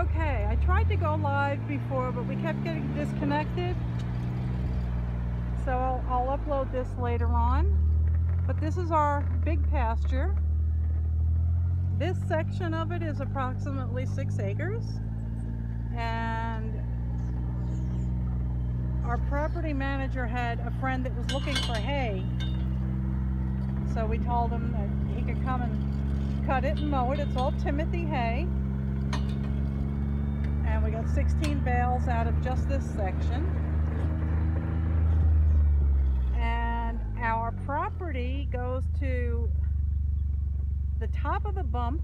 Okay, I tried to go live before, but we kept getting disconnected. So I'll upload this later on. But this is our big pasture. This section of it is approximately 6 acres. And our property manager had a friend that was looking for hay. So we told him that he could come and cut it and mow it. It's all Timothy hay. And we got 16 bales out of just this section. And our property goes to the top of the bump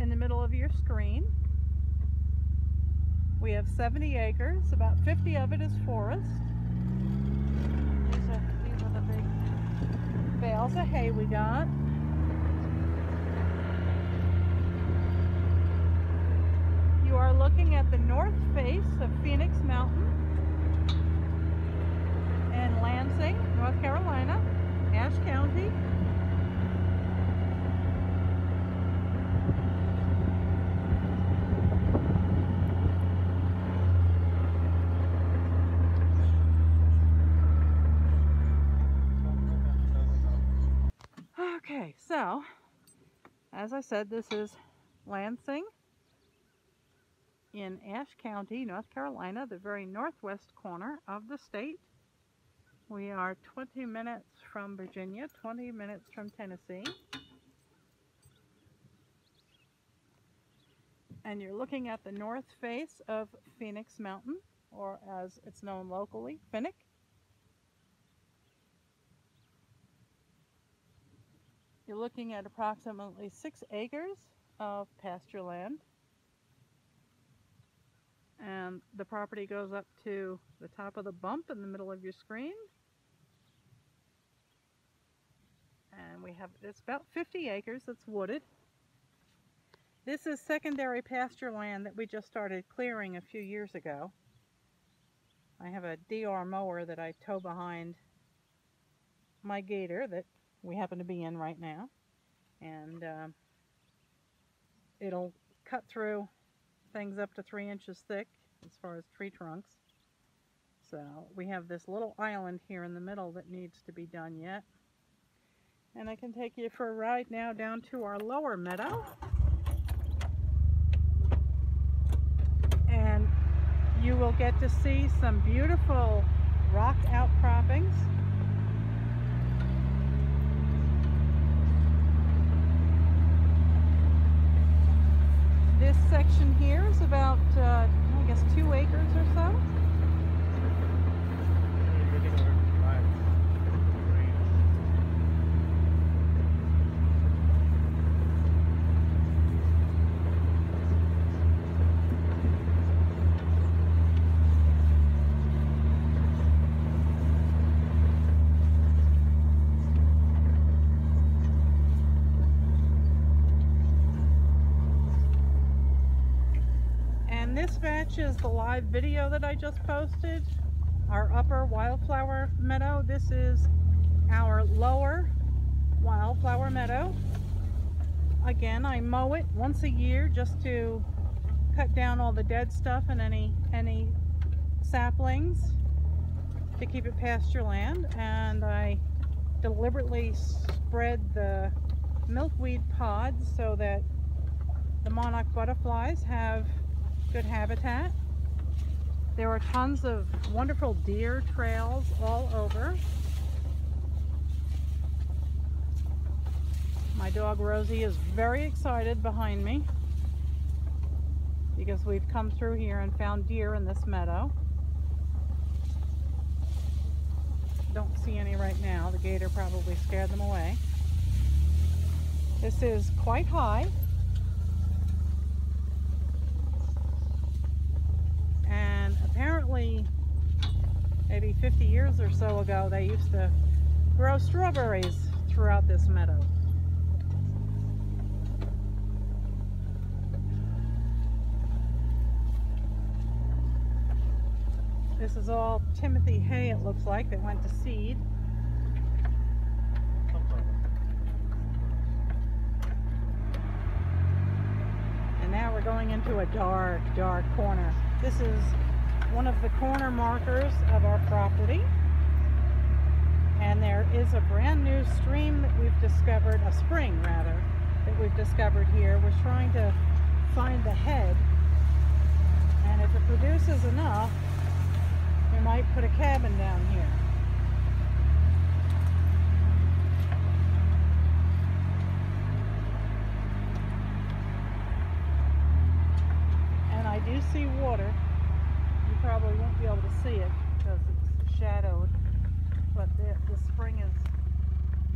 in the middle of your screen. We have 70 acres, about 50 of it is forest. These are the big bales of hay we got. You are looking at the north face of Phoenix Mountain in Lansing, North Carolina, Ashe County. Okay, so as I said, this is Lansing in Ashe County, North Carolina, the very northwest corner of the state. We are 20 minutes from Virginia, 20 minutes from Tennessee. And you're looking at the north face of Phoenix Mountain, or as it's known locally, Finnick. You're looking at approximately 6 acres of pasture land. And the property goes up to the top of the bump in the middle of your screen. And we have, it's about 50 acres that's wooded. This is secondary pasture land that we just started clearing a few years ago. I have a DR mower that I tow behind my gator that we happen to be in right now. And it'll cut through things up to 3 inches thick as far as tree trunks. So we have this little island here in the middle that needs to be done yet. And I can take you for a ride now down to our lower meadow. And you will get to see some beautiful rock outcroppings. This section here is about, I guess, 2 acres or so. This batch is the live video that I just posted, our upper wildflower meadow. This is our lower wildflower meadow. Again, I mow it once a year just to cut down all the dead stuff and any saplings to keep it pasture land. And I deliberately spread the milkweed pods so that the monarch butterflies have good habitat. There are tons of wonderful deer trails all over. My dog Rosie is very excited behind me because we've come through here and found deer in this meadow. Don't see any right now. The gator probably scared them away. This is quite high. Apparently, maybe 50 years or so ago, they used to grow strawberries throughout this meadow. This is all Timothy hay, it looks like, that went to seed. And now we're going into a dark, dark corner. This is one of the corner markers of our property. And there is a brand new stream that we've discovered, a spring rather, that we've discovered here. We're trying to find the head. And if it produces enough, we might put a cabin down here. I do see water. You probably won't be able to see it because it's shadowed, but the spring is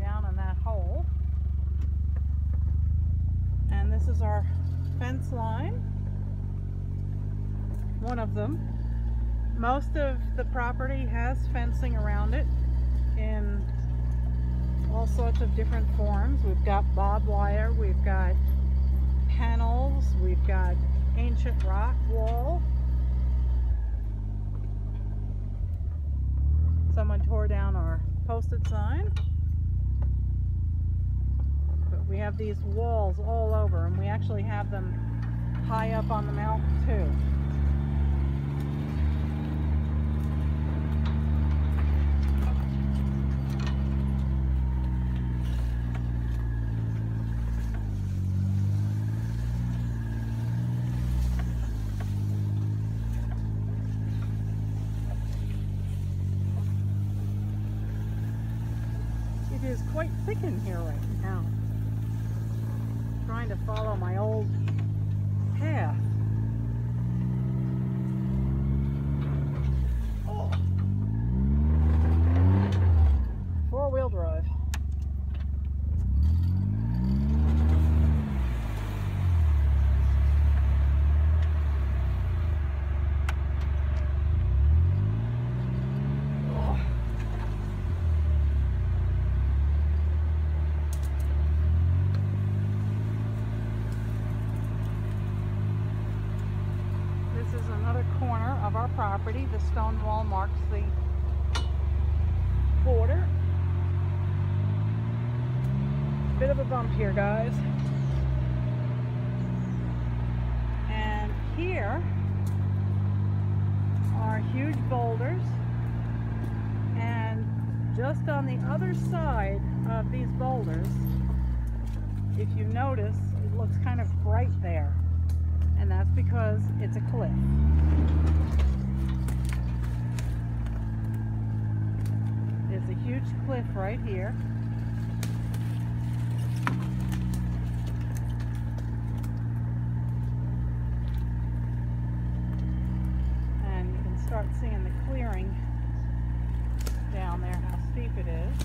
down in that hole. And this is our fence line, one of them. Most of the property has fencing around it in all sorts of different forms. We've got barbed wire, we've got panels, we've got ancient rock wall. Someone tore down our posted sign. But we have these walls all over, and we actually have them high up on the mountain too. Is quite thick in here right now. I'm trying to follow my old path. Oh. Four-wheel drive. Property. The stone wall marks the border. Bit of a bump here, guys. And here are huge boulders. And just on the other side of these boulders, if you notice, it looks kind of bright there. And that's because it's a cliff. There's a huge cliff right here. And you can start seeing the clearing down there, how steep it is.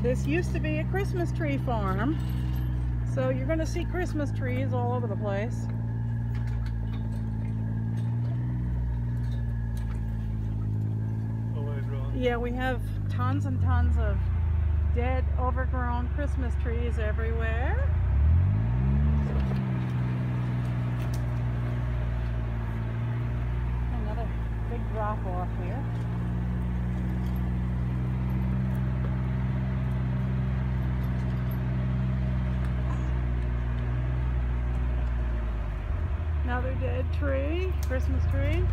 This used to be a Christmas tree farm, so you're going to see Christmas trees all over the place. Yeah, we have tons and tons of dead, overgrown Christmas trees everywhere. Another big drop off here. Another dead tree, Christmas tree.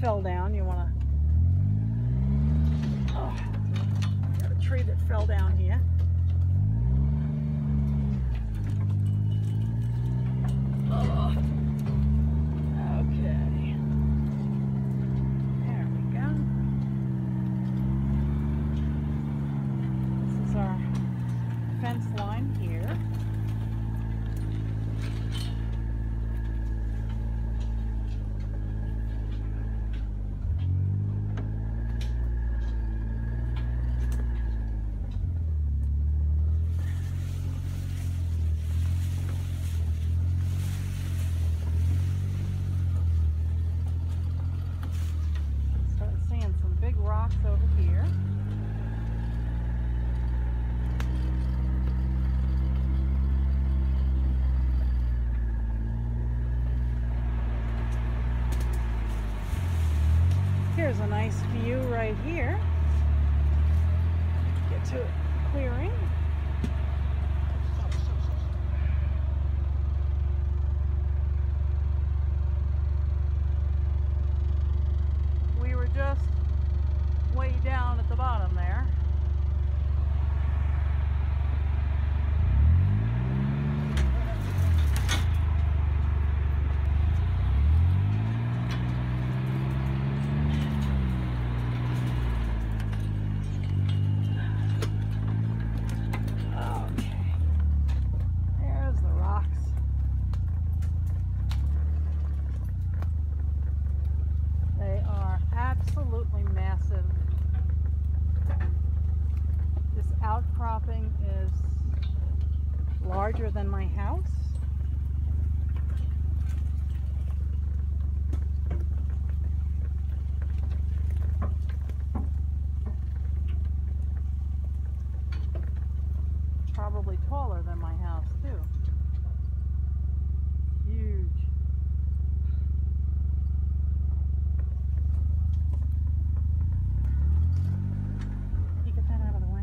Fell down. You want to a nice view right here. Get to a clearing. We were just way down at the bottom there. Than my house. Probably taller than my house too. Huge. You get that out of the way.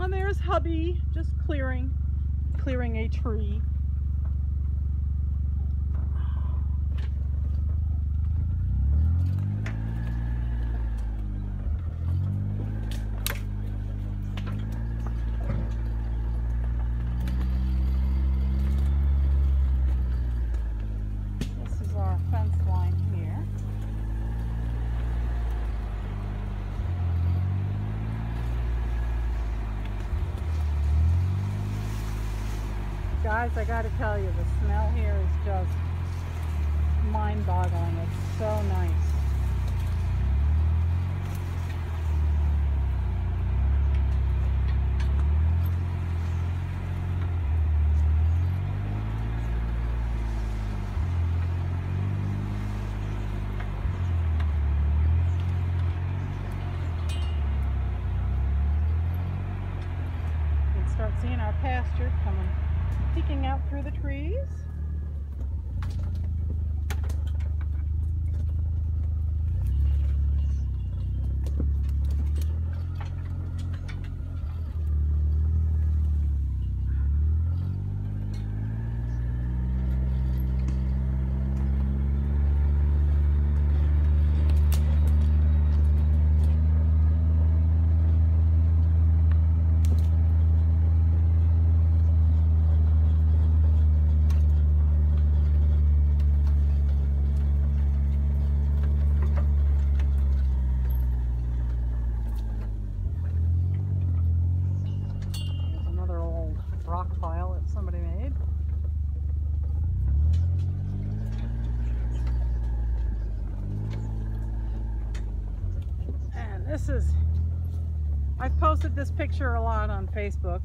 And there's hubby just clearing a tree. Guys, I gotta tell you, the smell here is just mind-boggling. It's so nice. You can start seeing our pasture coming. Peeking out through the trees. I've posted this picture a lot on Facebook,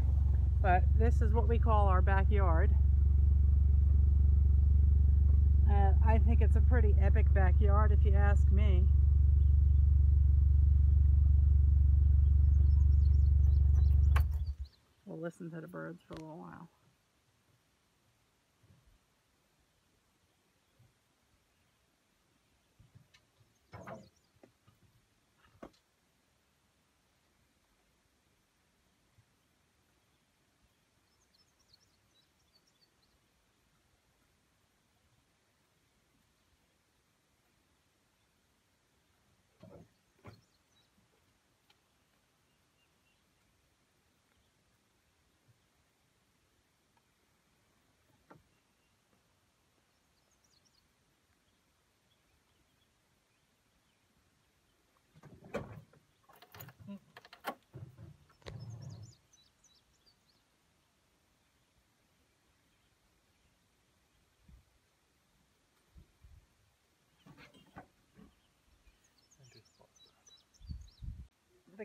but this is what we call our backyard. And I think it's a pretty epic backyard if you ask me. We'll listen to the birds for a little while.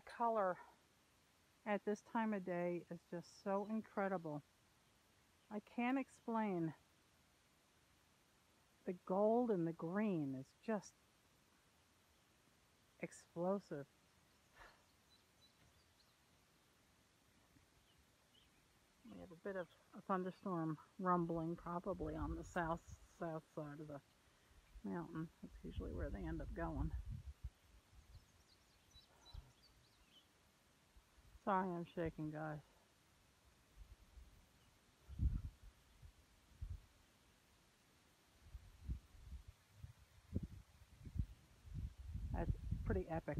the color at this time of day is just so incredible. I can't explain. The gold and the green is just explosive. We have a bit of a thunderstorm rumbling probably on the south side of the mountain. That's usually where they end up going. Sorry I'm shaking, guys. That's pretty epic.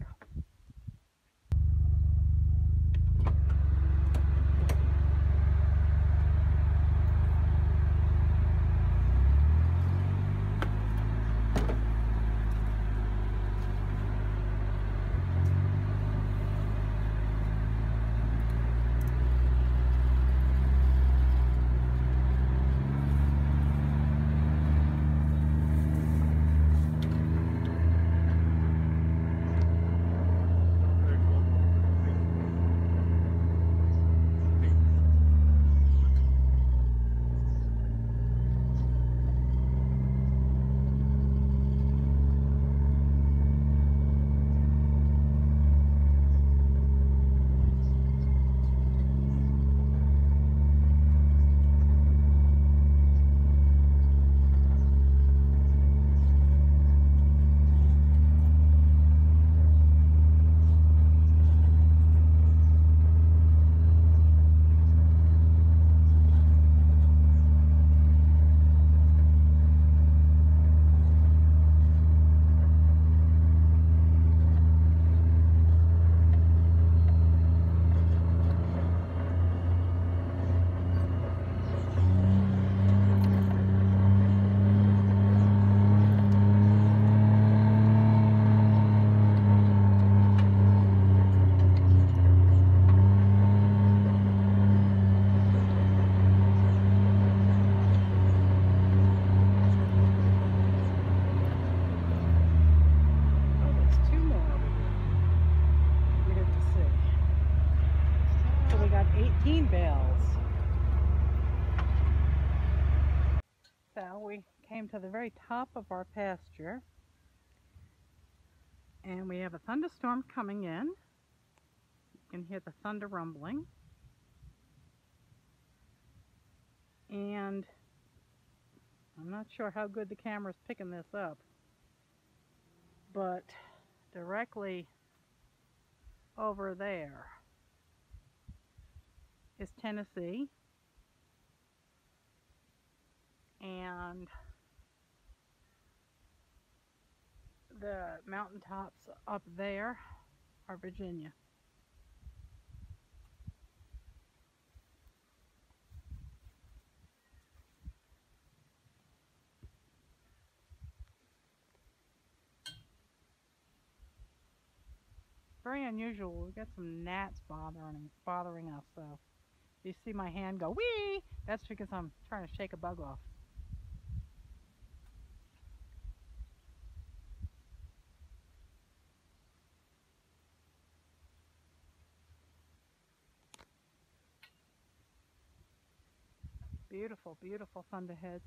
To the very top of our pasture, and we have a thunderstorm coming in. You can hear the thunder rumbling, and I'm not sure how good the camera's picking this up, but directly over there is Tennessee, and the mountaintops up there are Virginia. Very unusual. We've got some gnats bothering us, so if you see my hand go wee, that's because I'm trying to shake a bug off. Beautiful, beautiful thunderheads.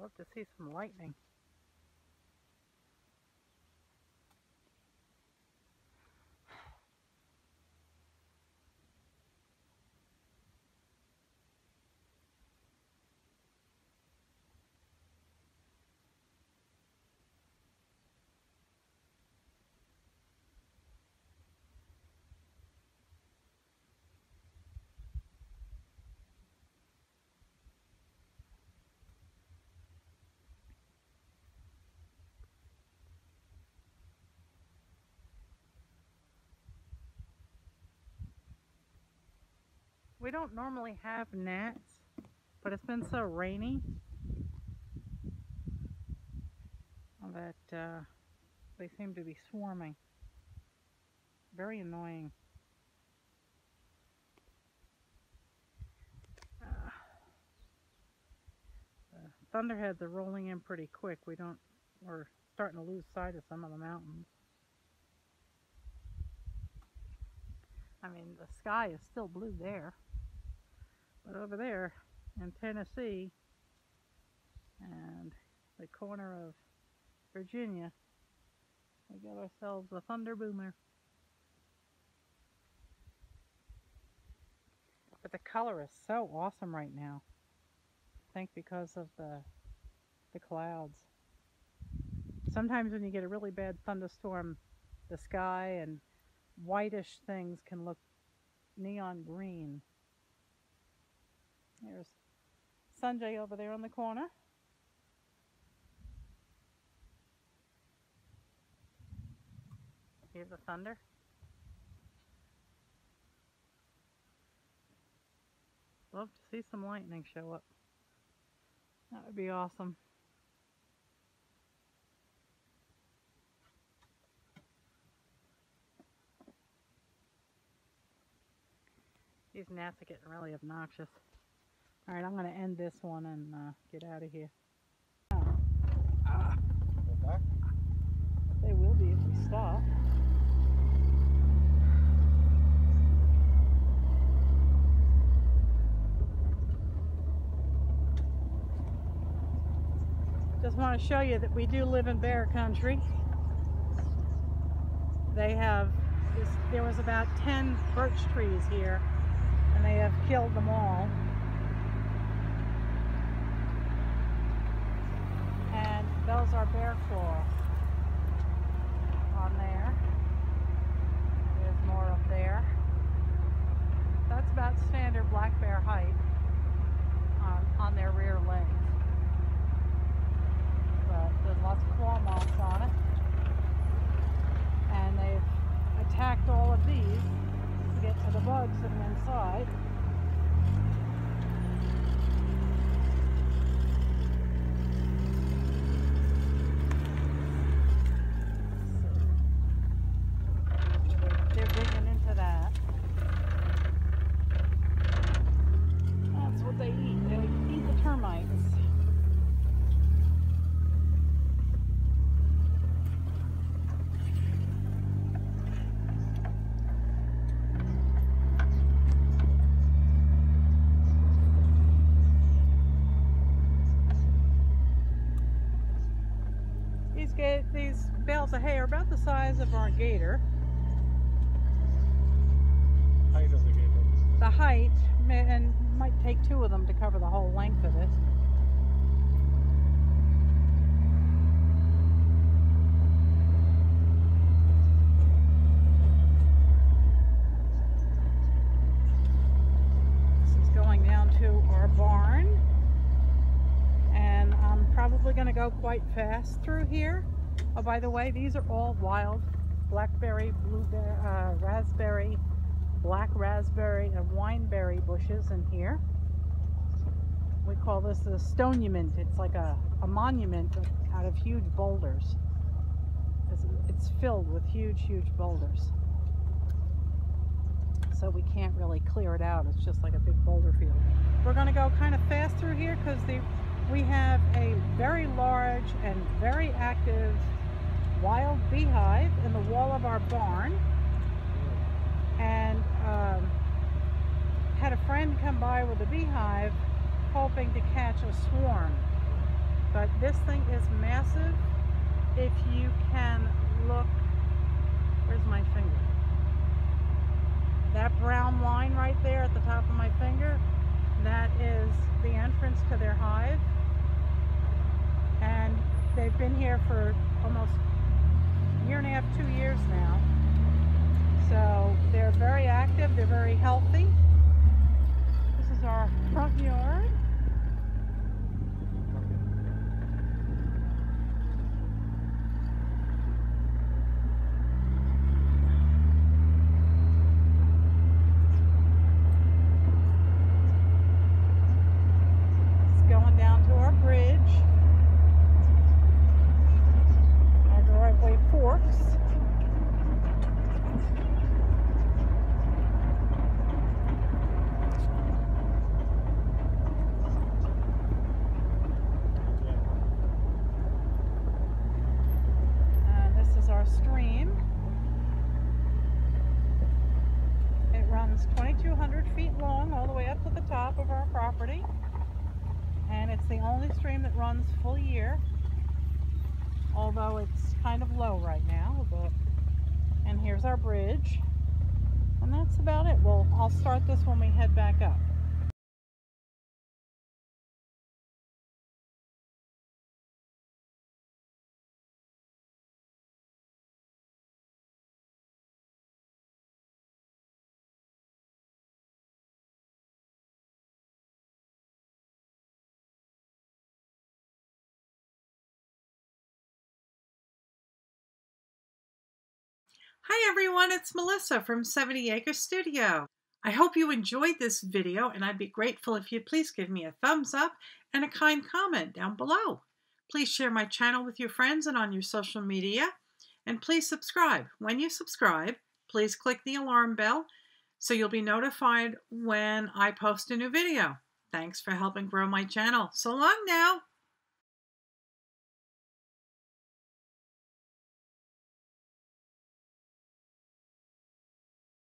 Love to see some lightning. We don't normally have gnats, but it's been so rainy that they seem to be swarming. Very annoying. The thunderheads are rolling in pretty quick. We're starting to lose sight of some of the mountains. I mean, the sky is still blue there, but over there in Tennessee and the corner of Virginia, we got ourselves a thunder boomer. But the color is so awesome right now, I think because of the clouds. Sometimes when you get a really bad thunderstorm, the sky and whitish things can look neon green. There's Sanjay over there on the corner. Hear the thunder. Love to see some lightning show up. That would be awesome. These gnats are getting really obnoxious. Alright, I'm going to end this one and get out of here. They will be if we stop. Just want to show you that we do live in bear country. They have, there was about 10 birch trees here. And they have killed them all. And those are bear claws on there. There's more up there. That's about standard black bear height on their rear legs. But there's lots of claw marks on it. And they've attacked all of these to get to the bugs that are inside. So they're digging into that. That's what they eat. They eat the termites. These bales of hay are about the size of our gator. Height of the gator. The height, and might take two of them to cover the whole length of it. This is going down to our barn, and I'm probably going to go quite fast through here. Oh, by the way, these are all wild blackberry, blueberry, raspberry, black raspberry, and wineberry bushes in here. We call this a stonument. It's like a monument out of huge boulders. It's filled with huge, huge boulders. So we can't really clear it out. It's just like a big boulder field. We're going to go kind of fast through here because we have a very large and very active wild beehive in the wall of our barn, and had a friend come by with a beehive hoping to catch a swarm, but this thing is massive. If you can look, where's my finger? That brown line right there at the top of my finger, that is the entrance to their hive, and they've been here for almost a year and a half, 2 years now. So they're very active, they're very healthy. This is our front yard. stream. It runs 2,200 feet long all the way up to the top of our property. And it's the only stream that runs full year, although it's kind of low right now. But, and here's our bridge. And that's about it. Well, I'll start this when we head back up. Hi everyone, it's Melissa from 70 Acres Studio. I hope you enjoyed this video, and I'd be grateful if you'd please give me a thumbs up and a kind comment down below. Please share my channel with your friends and on your social media, and please subscribe. When you subscribe, please click the alarm bell so you'll be notified when I post a new video. Thanks for helping grow my channel. So long now!